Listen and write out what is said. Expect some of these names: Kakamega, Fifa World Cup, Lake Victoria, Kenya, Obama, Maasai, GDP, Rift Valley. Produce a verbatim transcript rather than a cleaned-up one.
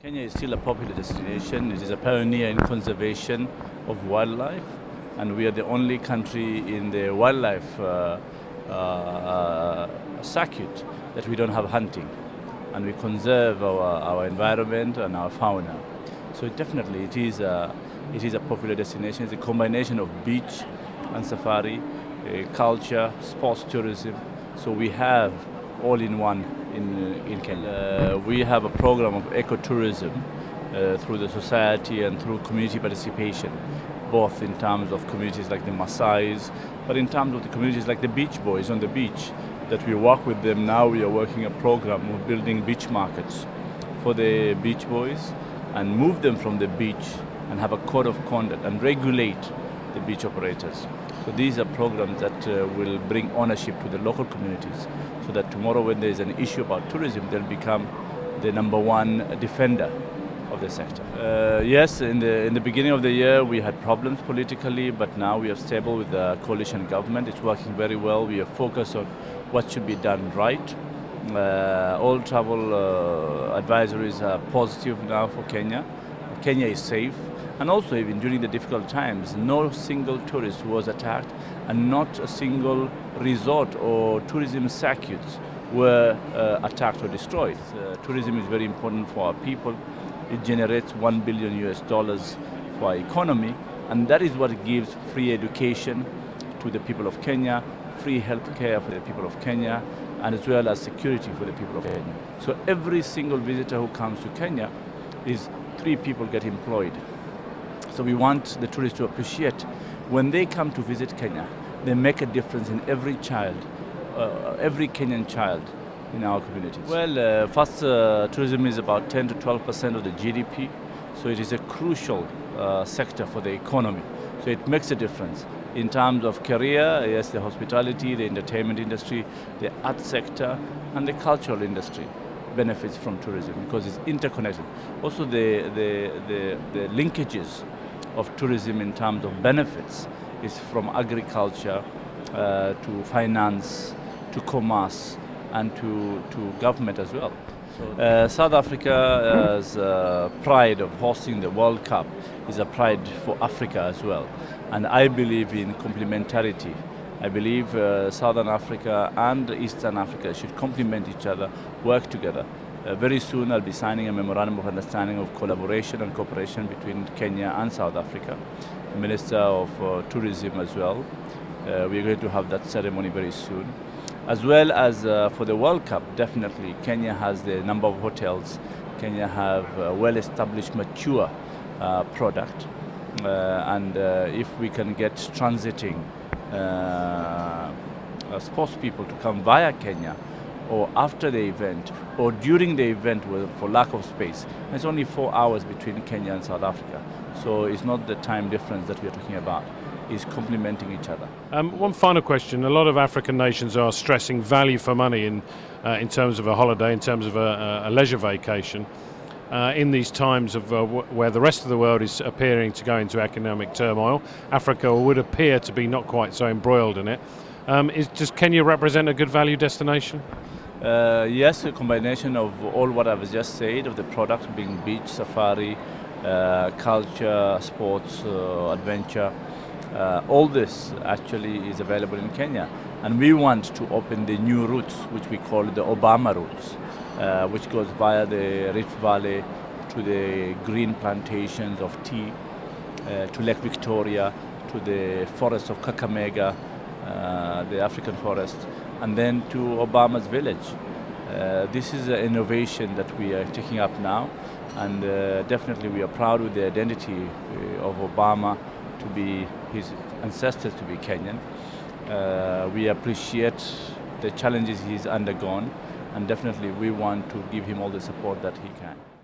Kenya is still a popular destination. It is a pioneer in conservation of wildlife, and we are the only country in the wildlife uh, uh, circuit that we don't have hunting, and we conserve our, our environment and our fauna. So definitely it is a, it is a popular destination. It's a combination of beach and safari, uh, culture, sports tourism. So we have all in one in, in Kenya. Uh, we have a program of ecotourism uh, through the society and through community participation, both in terms of communities like the Maasais, but in terms of the communities like the beach boys on the beach, that we work with them. Now we are working a program of building beach markets for the beach boys and move them from the beach and have a code of conduct and regulate the beach operators. So these are programs that uh, will bring ownership to the local communities, so that tomorrow when there is an issue about tourism, they'll become the number one defender of the sector. Uh, yes, in the, in the beginning of the year we had problems politically, but now we are stable with the coalition government. It's working very well. We are focused on what should be done right. Uh, all travel uh, advisories are positive now for Kenya. Kenya is safe, and also even during the difficult times, no single tourist was attacked, and not a single resort or tourism circuits were uh, attacked or destroyed. Uh, tourism is very important for our people. It generates one billion U S dollars for our economy, and that is what gives free education to the people of Kenya, free healthcare for the people of Kenya, and as well as security for the people of Kenya. So every single visitor who comes to Kenya is three people get employed. So we want the tourists to appreciate when they come to visit Kenya, they make a difference in every child, uh, every Kenyan child in our communities. Well, uh, first, uh, tourism is about ten to twelve percent of the G D P, so it is a crucial uh, sector for the economy. So it makes a difference in terms of career, yes, the hospitality, the entertainment industry, the art sector, and the cultural industry benefits from tourism because it's interconnected. Also, the, the, the, the linkages of tourism in terms of benefits is from agriculture uh, to finance, to commerce, and to, to government as well. Uh, South Africa's uh, pride of hosting the World Cup is a pride for Africa as well. And I believe in complementarity. I believe uh, Southern Africa and Eastern Africa should complement each other, work together. Uh, very soon I'll be signing a memorandum of understanding of collaboration and cooperation between Kenya and South Africa. The Minister of uh, Tourism as well. Uh, we're going to have that ceremony very soon. As well as uh, for the World Cup, definitely Kenya has the number of hotels. Kenya have a well-established, mature uh, product, uh, and uh, if we can get transiting uh, uh, sports people to come via Kenya, or after the event, or during the event for lack of space, it's only four hours between Kenya and South Africa, so it's not the time difference that we're talking about. Is complementing each other. Um, one final question. A lot of African nations are stressing value for money in, uh, in terms of a holiday, in terms of a, a leisure vacation. Uh, in these times of, uh, w where the rest of the world is appearing to go into economic turmoil, Africa would appear to be not quite so embroiled in it. Um, is, does Kenya represent a good value destination? Uh, yes, a combination of all what I've just said, of the product being beach, safari, uh, culture, sports, uh, adventure. Uh, all this actually is available in Kenya, and we want to open the new routes, which we call the Obama routes, uh, which goes via the Rift Valley to the green plantations of tea, uh, to Lake Victoria, to the forest of Kakamega, uh, the African forest, and then to Obama's village. Uh, this is an innovation that we are taking up now, and uh, definitely we are proud with the identity of Obama to be his ancestors to be Kenyan. Uh, we appreciate the challenges he's undergone, and definitely we want to give him all the support that he can.